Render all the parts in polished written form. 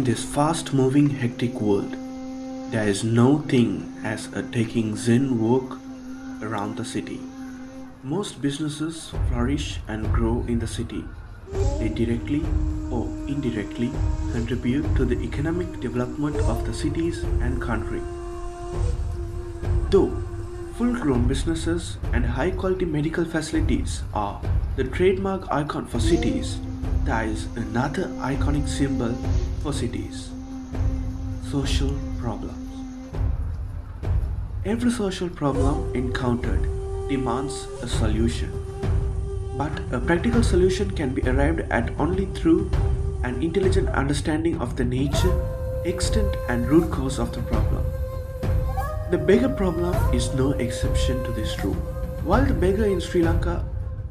In this fast-moving, hectic world, there is no thing as a taking Zen walk around the city. Most businesses flourish and grow in the city. They directly or indirectly contribute to the economic development of the cities and country. Though full-grown businesses and high-quality medical facilities are the trademark icon for cities, there is another iconic symbol for cities: social problems. Every social problem encountered demands a solution, but a practical solution can be arrived at only through an intelligent understanding of the nature, extent and root cause of the problem. The beggar problem is no exception to this rule. While the beggar in Sri Lanka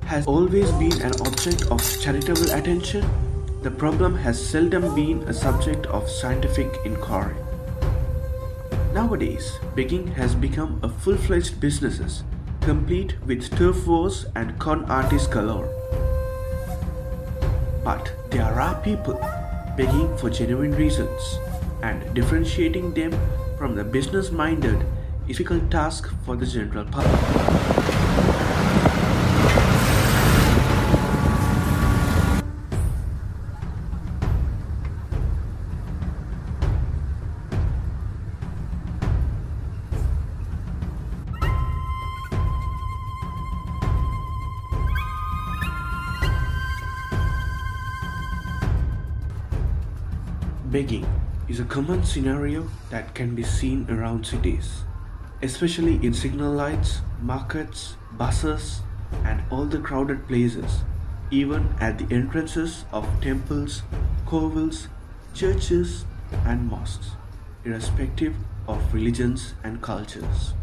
has always been an object of charitable attention, the problem has seldom been a subject of scientific inquiry. Nowadays, begging has become a full-fledged business, complete with turf wars and con artists galore. But there are people begging for genuine reasons, and differentiating them from the business-minded is a difficult task for the general public. Begging is a common scenario that can be seen around cities, especially in signal lights, markets, buses, and all the crowded places, even at the entrances of temples, chovels, churches, and mosques, irrespective of religions and cultures.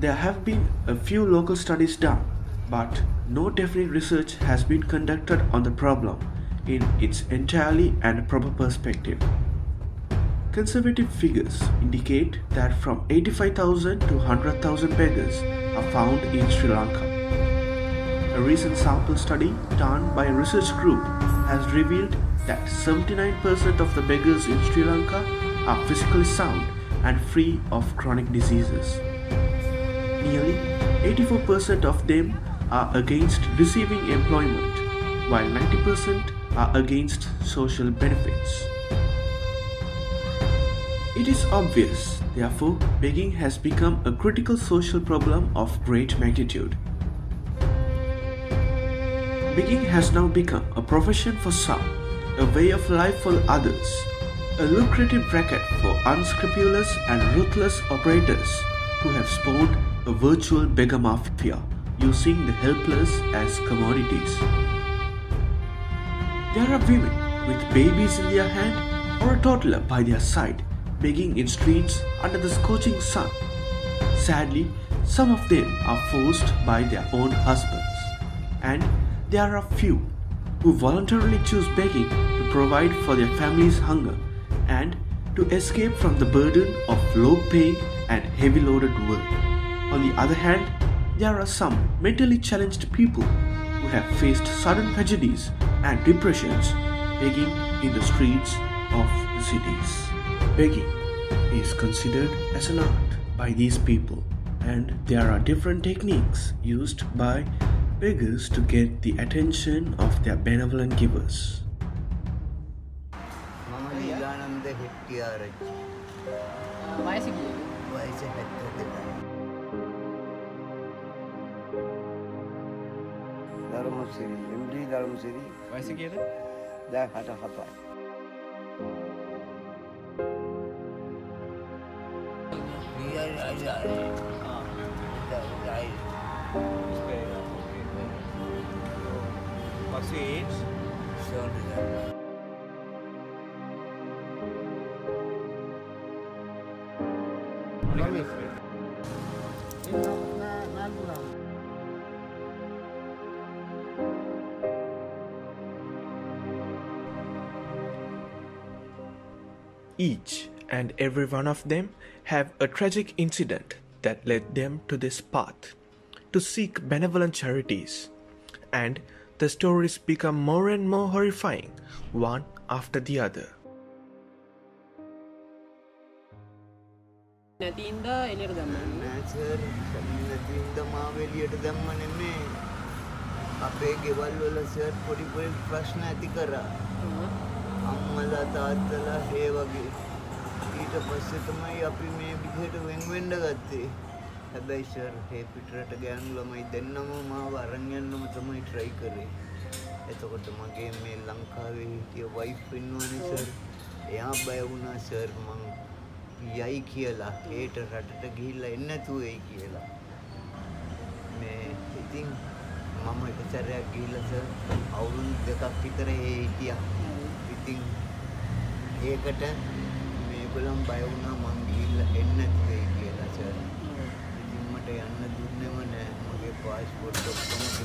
There have been a few local studies done, but no definite research has been conducted on the problem in its entirely and proper perspective. Conservative figures indicate that from 85,000 to 100,000 beggars are found in Sri Lanka. A recent sample study done by a research group has revealed that 79% of the beggars in Sri Lanka are physically sound and free of chronic diseases. Nearly 84% of them are against receiving employment, while 90% are against social benefits. It is obvious, therefore, begging has become a critical social problem of great magnitude. Begging has now become a profession for some, a way of life for others, a lucrative racket for unscrupulous and ruthless operators who have spawned a virtual beggar mafia, using the helpless as commodities. There are women with babies in their hand or a toddler by their side, begging in streets under the scorching sun. Sadly, some of them are forced by their own husbands, and there are few who voluntarily choose begging to provide for their family's hunger and to escape from the burden of low pay and heavy loaded work. On the other hand, there are some mentally challenged people who have faced sudden tragedies and depressions begging in the streets of the cities. Begging is considered as an art by these people, and there are different techniques used by beggars to get the attention of their benevolent givers. Each and every one of them have a tragic incident that led them to this path, to seek benevolent charities, and the stories become more and more horrifying, one after the other. හැබැයි sir මේ පිටරට ගෑනු ළමයි දෙන්නම මාව අරන් යන්නම තමයි try කරේ. එතකොට මගේ මේ ලංකාවේ හිටිය wife ඉන්නවනේ සර්. එයා බය වුණා සර් මං යයි කියලා. ඒට රටට ගිහිල්ලා එන්න නැතුව එයි කියලා. මේ ඉතින් මම ඉතරයක් ගිහිල්ලා සර් අවුරුදු දෙකක් විතර හිටියා. ඉතින් ඒකට මේගොල්ලන් බය වුණා මං ගිහිල්ලා එන්න නැතුව එයි කියලා සර්. पासपोर्ट लक्ष्य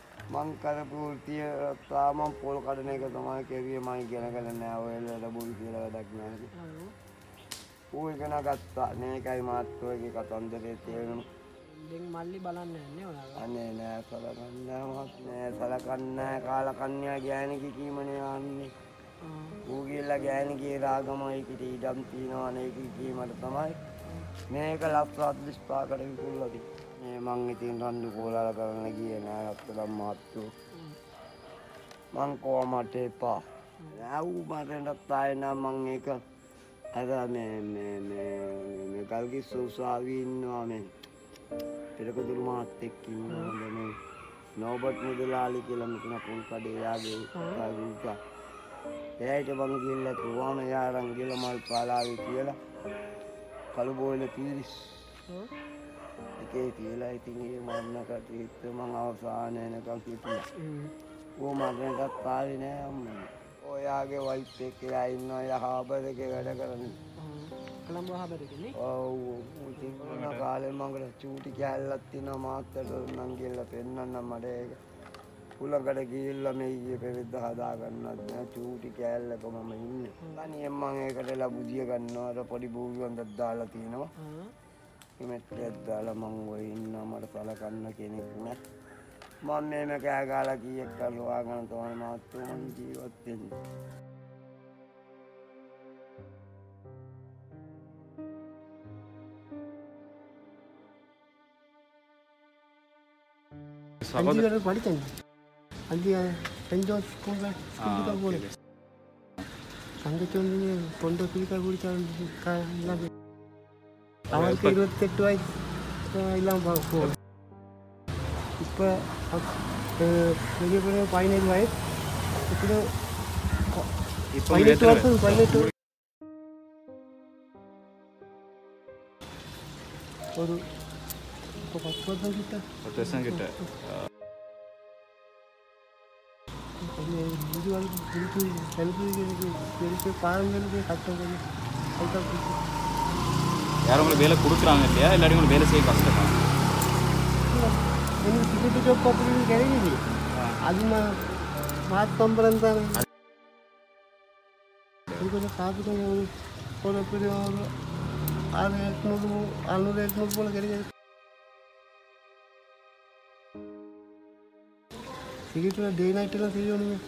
මං කරපුල්තිය තාම පොල් කඩන එක තමයි කෙවිය මම ඉගෙන ගන්න නෑ ඔය ලැබුණු කියලා වැඩක් නෑ හරි ඌ ඉගෙන ගත්තා මේකයි මාත් ඔයගේ කතන්දරේ තේරෙන්නේ मल्ली බලන්න යන්නේ ඔයාලා අනේ නෑ සලකන්නවත් නෑ සලකන්නේ කාලා කන්‍යා ගෑණිකී කීමනේ යන්නේ ඌගිල්ලා ගෑණිකී රාගමයි කිටි ඉඩම් තියනවා නේ කීමට තමයි මේක ලස්සත් විස්පාකට විකුණලාදී මේ මං ඉතින් රණ්ඩු කෝලාල කරන්න ගියේ නෑ අත්තම් මාත්තු මං කොමට එපා ආව් මරණත් තායනා මං ඒක අර මේ කල්කි සෝසාවි ඉන්නවා මේ तेरे को मारते कि नौबत में दुलाली के लम्बना पुल का डेरा दे काजू का ये जब हम गिल्ला तो वाम यार अंगिला मार पाला भी किया कल बोले तीस इतने तीला इतने मारना करती तो मंगाओ साने ने कम कितना वो मारने का ताली ने हम वो यार के वाइट पे के आई ना यहाँ पर के घर करने लंबा हाबर के नहीं ओ मुझे काले मंगल चूट क्या लत्ती ना मात्र नंगे लपेन ना मरेगा उलगड़े गिल्ला में ये पे दादा करना चूट क्या लको मम्मी नहीं मांगे करे लबुजिया करना और पड़ी बूबी अंदर दाल थी ना कि मैं दाल मंगो इन ना मर साला करना के नहीं ना मम्मी ने क्या गाला कि ये कर लो आगे तो हम तो मन जीवत अंजीर वाली थी, अंजीर पंजाब स्कूल में स्कूल का बोले, संगठन में पंद्रह पीली का बोली चार का लगे, आवाज़ की रोट के टॉय इलाम भाग को, इस पर मुझे बोले पाइने वाइट, इसलिए पाइने टॉय और Protesan kita. Ini jual beli tu pangan beli tu kacang beli. Yang orang beli kurus orang ni dia, orang beli segi kasta. Ini kita jual kopi ni kering ni. Adi mah mahat pemberantar. Ini kalau satu kan orang orang pergi orang anu rekno pun kering. Series में day night टेलर series होने में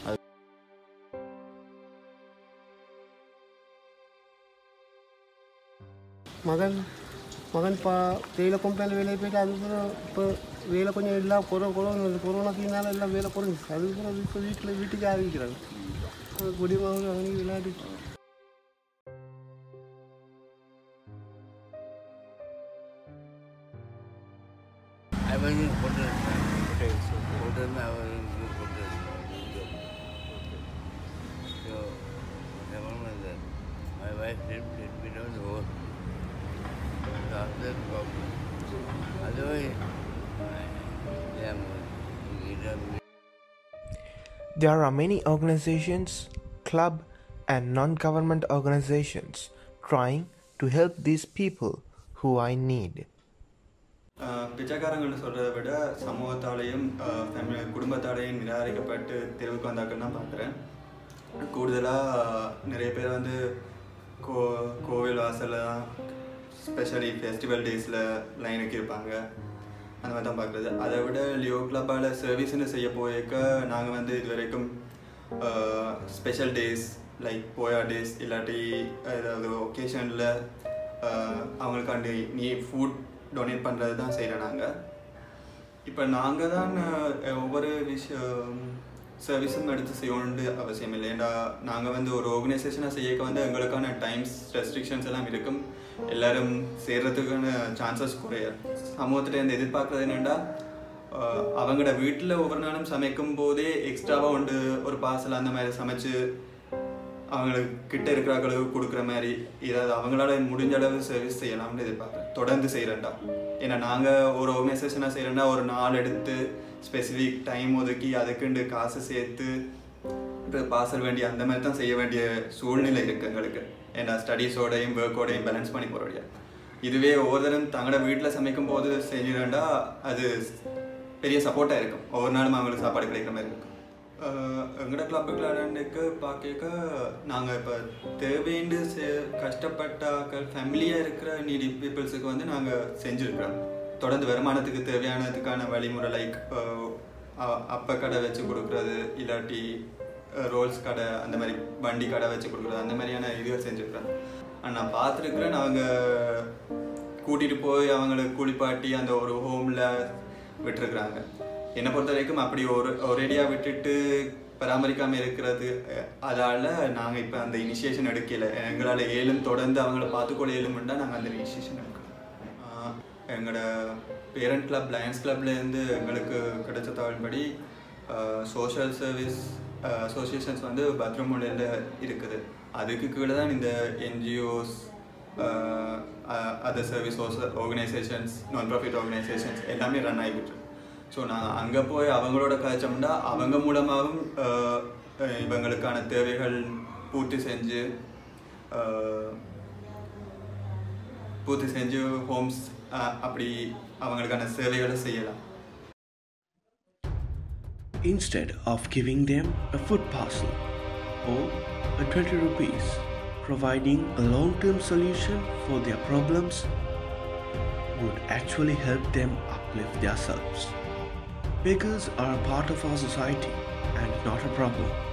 मगन मगन पा तेला company वेले पे जाने तो वेला को नहीं इल्ला कोरो कोरो कोरोना की ना इल्ला वेला कोरो सालू कोरो बीट ले बीट क्या भी करा गुड़ी माहौल रहने वेला डी I was in hotel. Hotel में I was in hotel. him did we don't know. But that's the problem. There are many organizations, club and non-government organizations trying to help these people who are in need. பிச்சைக்காரங்கன்னு சொல்றதை விட சமூகத்தாலையும் குடும்பத்தாலையும் நிராகரிக்கப்பட்டு தெருவுக்கு வந்தாங்கன்னு நான் பார்க்குறேன். கூடுதலா நிறைய பேர் வந்து கோவில் வாசல்ல ஸ்பெஷலி ஃபெஸ்டிவல் டேஸ்ல லைனுக்கு இருப்பாங்க. அந்த மாதிரி தான் பார்க்குறது. அதை விட லியோ கிளப்பால் சர்வீஸ்ன்னு செய்ய போயிருக்க நாங்கள் வந்து இது வரைக்கும் special days like Poya days இல்லாட்டி ஏதாவது ஒகேஷனில் அவங்களுக்காண்டி நீ ஃபுட் டொனேட் பண்ணுறது தான் செய்கிறோம் நாங்கள். இப்போ நாங்கள் தான் ஒவ்வொரு விஷயம் சர்வீஸும் எடுத்து செய்யணும்னு அவசியம் இல்லை. ஏன்னா நாங்கள் வந்து ஒரு ஆர்கனைசேஷனாக செய்யக்க வந்து எங்களுக்கான டைம்ஸ் ரெஸ்ட்ரிக்ஷன்ஸ் எல்லாம் இருக்கும். எல்லோரும் சேர்கிறதுக்கான சான்சஸ் குறைய. சமூகத்திலேருந்து எதிர்பார்க்குறது என்னென்னா அவங்களோட வீட்டில் ஒவ்வொரு நாளும் சமைக்கும் போதே எக்ஸ்ட்ராவாக உண்டு ஒரு பார்சல் அந்த மாதிரி சமைச்சு அவங்களுக்கு கிட்ட இருக்கிற அளவு கொடுக்குற மாதிரி ஏதாவது அவங்களால முடிஞ்ச அளவு சர்வீஸ் செய்யலாம்னு எதிர்பார்க்குறேன். தொடர்ந்து செய்கிறேன்டா. ஏன்னா நாங்கள் ஒரு ஆர்கனைசேஷனாக செய்கிறோன்னா ஒரு நாள் எடுத்து ஸ்பெசிஃபிக் டைம் ஒதுக்கி அதுக்குண்டு காசு சேர்த்து பார்சல் வேண்டிய அந்த மாதிரி தான் செய்ய வேண்டிய சூழ்நிலை இருக்குது எங்களுக்கு. ஏன்னா ஸ்டடீஸோடையும் ஒர்க்கோடையும் பேலன்ஸ் பண்ணி போகிறோடையா. இதுவே ஒவ்வொரு தரம் தங்களோட வீட்டில் சமைக்கும் போது செஞ்சிடண்டா அது பெரிய சப்போர்ட்டாக இருக்கும். ஒவ்வொரு நாளும் அவங்களுக்கு சாப்பாடு கிடைக்கிற மாதிரி இருக்கும். எங்களோட கிளப்புக்கு பார்க்க நாங்கள் இப்போ தேவைண்டு கஷ்டப்பட்டாக்கள் ஃபேமிலியாக இருக்கிற நீடி பீப்புள்ஸுக்கு வந்து நாங்கள் செஞ்சுருக்கிறோம். தொடர்ந்து வருமானத்துக்கு தேவையானதுக்கான வழிமுறை லைக் அப்பா கடை வச்சு கொடுக்குறது இல்லாட்டி ரோல்ஸ் கடை அந்த மாதிரி வண்டி கடை வச்சு கொடுக்குறது அந்த மாதிரியான இதுகள் செஞ்சுருக்குறேன். ஆனால் நான் பார்த்துருக்குறேன். அவங்க கூட்டிகிட்டு போய் அவங்களை குளிப்பாட்டி அந்த ஒரு ஹோமில் விட்டுருக்குறாங்க. என்னை பொறுத்த வரைக்கும் அப்படி ஒரேடியாக விட்டுட்டு பராமரிக்காமல் இருக்கிறது. அதால் நாங்கள் இப்போ அந்த இனிஷியேஷன் எடுக்கலை. எங்களால் ஏழும் தொடர்ந்து அவங்கள பார்த்துக்கொள்ள ஏழும்னா நாங்கள் அந்த இனிஷியேஷன் எடுக்கிறோம். எங்களோட பேரண்ட் கிளப் லயன்ஸ் கிளப்லேருந்து எங்களுக்கு கிடைச்ச தகவல்படி சோஷியல் சர்வீஸ் அசோசியேஷன்ஸ் வந்து பத்ரமூலையில் இருக்குது. அதுக்கு கீழே தான் இந்த NGOs other service organisations non profit organisations எல்லாமே ரன் ஆகிவிட்டு. ஸோ நாங்கள் அங்கே போய் அவங்களோட கழிச்சோம்னா அவங்க மூலமாகவும் இவங்களுக்கான தேவைகள் பூர்த்தி செஞ்சு ஹோம்ஸ் அப்படி அவங்களுக்கான சேவைகளை செய்யலாம். Instead of giving them a food parcel or a 20 rupees, providing a long-term solution for their problems would actually help them uplift themselves. Beggars are a part of our society and not a problem.